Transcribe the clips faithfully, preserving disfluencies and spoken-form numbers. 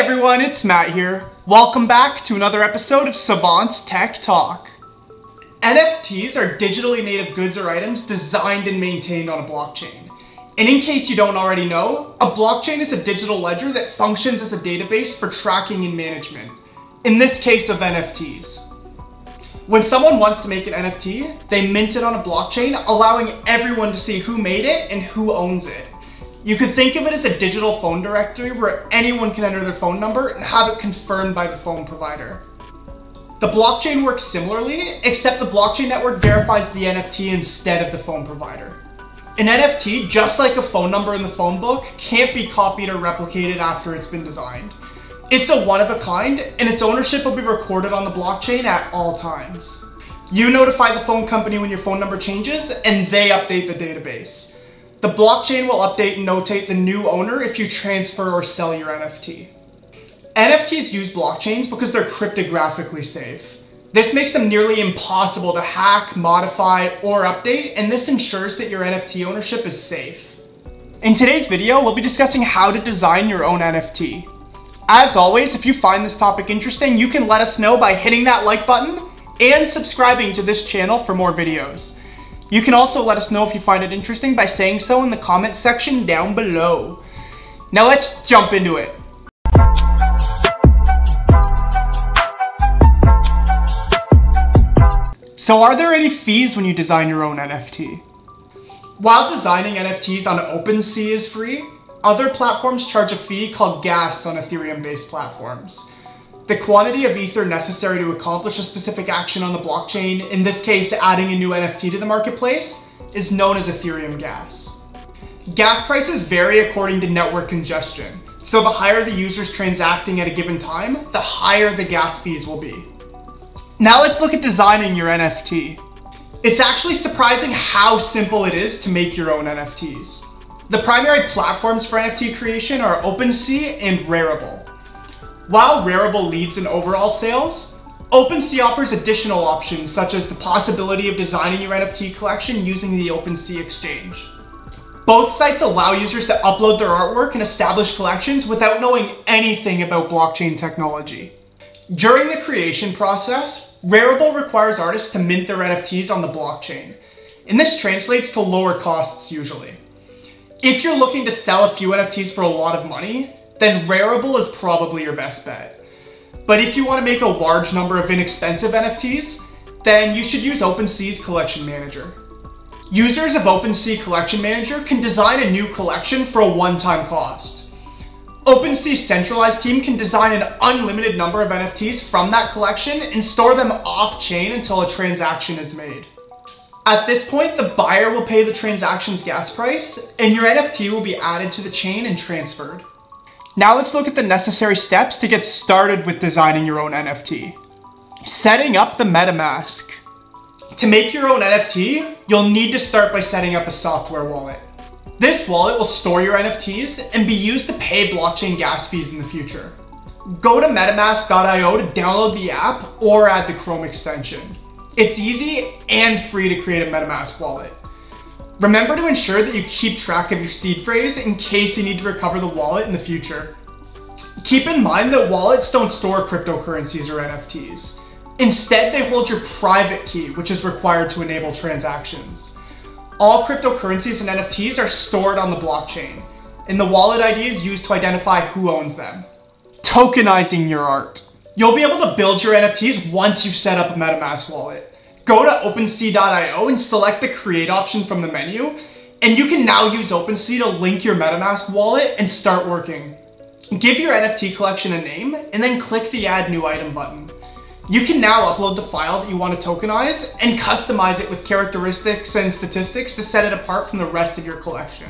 everyone, it's Matt here. Welcome back to another episode of Savant's Tech Talk. N F Ts are digitally native goods or items designed and maintained on a blockchain. And in case you don't already know, a blockchain is a digital ledger that functions as a database for tracking and management, in this case of N F Ts. When someone wants to make an N F T, they mint it on a blockchain, allowing everyone to see who made it and who owns it. You could think of it as a digital phone directory where anyone can enter their phone number and have it confirmed by the phone provider. The blockchain works similarly, except the blockchain network verifies the N F T instead of the phone provider. An N F T, just like a phone number in the phone book, can't be copied or replicated after it's been designed. It's a one-of-a-kind, and its ownership will be recorded on the blockchain at all times. You notify the phone company when your phone number changes, and they update the database. The blockchain will update and notate the new owner if you transfer or sell your N F T. N F Ts use blockchains because they're cryptographically safe. This makes them nearly impossible to hack, modify, or update, and this ensures that your N F T ownership is safe. In today's video, we'll be discussing how to design your own N F T. As always, if you find this topic interesting, you can let us know by hitting that like button and subscribing to this channel for more videos. You can also let us know if you find it interesting by saying so in the comments section down below. Now let's jump into it. So are there any fees when you design your own N F T? While designing N F Ts on OpenSea is free, other platforms charge a fee called gas on Ethereum-based platforms. The quantity of ether necessary to accomplish a specific action on the blockchain, in this case adding a new N F T to the marketplace, is known as Ethereum gas. Gas prices vary according to network congestion, so the higher the users transacting at a given time, the higher the gas fees will be. Now let's look at designing your N F T. It's actually surprising how simple it is to make your own N F Ts. The primary platforms for N F T creation are OpenSea and Rarible. While Rarible leads in overall sales, OpenSea offers additional options such as the possibility of designing your N F T collection using the OpenSea exchange. Both sites allow users to upload their artwork and establish collections without knowing anything about blockchain technology. During the creation process, Rarible requires artists to mint their N F Ts on the blockchain, and this translates to lower costs usually. If you're looking to sell a few N F Ts for a lot of money, then Rarible is probably your best bet. But if you want to make a large number of inexpensive N F Ts, then you should use OpenSea's Collection Manager. Users of OpenSea Collection Manager can design a new collection for a one-time cost. OpenSea's centralized team can design an unlimited number of N F Ts from that collection and store them off-chain until a transaction is made. At this point, the buyer will pay the transaction's gas price, and your N F T will be added to the chain and transferred. Now let's look at the necessary steps to get started with designing your own N F T. Setting up the MetaMask. To make your own N F T, you'll need to start by setting up a software wallet. This wallet will store your N F Ts and be used to pay blockchain gas fees in the future. Go to metamask dot i o to download the app or add the Chrome extension. It's easy and free to create a MetaMask wallet. Remember to ensure that you keep track of your seed phrase in case you need to recover the wallet in the future. Keep in mind that wallets don't store cryptocurrencies or N F Ts. Instead, they hold your private key, which is required to enable transactions. All cryptocurrencies and N F Ts are stored on the blockchain, and the wallet I D is used to identify who owns them. Tokenizing your art. You'll be able to build your N F Ts once you've set up a MetaMask wallet. Go to OpenSea dot i o and select the Create option from the menu, and you can now use OpenSea to link your MetaMask wallet and start working. Give your N F T collection a name, and then click the Add New Item button. You can now upload the file that you want to tokenize and customize it with characteristics and statistics to set it apart from the rest of your collection.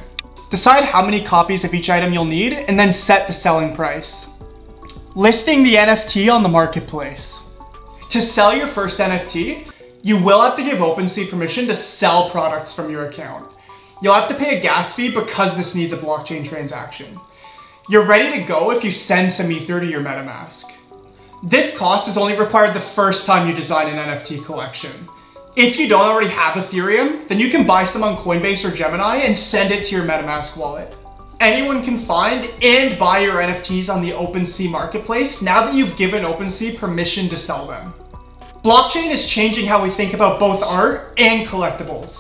Decide how many copies of each item you'll need, and then set the selling price. Listing the N F T on the marketplace. To sell your first N F T, you will have to give OpenSea permission to sell products from your account. You'll have to pay a gas fee because this needs a blockchain transaction. You're ready to go if you send some ether to your MetaMask. This cost is only required the first time you design an N F T collection. If you don't already have Ethereum, then you can buy some on Coinbase or Gemini and send it to your MetaMask wallet. anyone can find and buy your N F Ts on the OpenSea marketplace now that you've given OpenSea permission to sell them. Blockchain is changing how we think about both art and collectibles,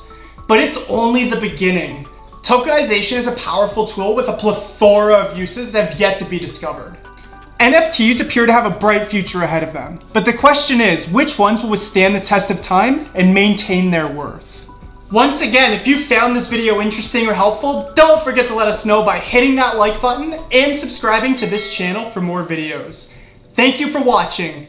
but it's only the beginning. Tokenization is a powerful tool with a plethora of uses that have yet to be discovered. N F Ts appear to have a bright future ahead of them, but the question is, which ones will withstand the test of time and maintain their worth? Once again, if you found this video interesting or helpful, don't forget to let us know by hitting that like button and subscribing to this channel for more videos. Thank you for watching.